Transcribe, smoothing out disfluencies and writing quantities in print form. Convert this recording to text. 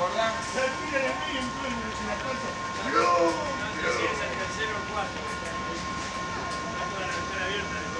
acordás? No, sí, es el tercero o cuarto. Está toda la ventana abierta.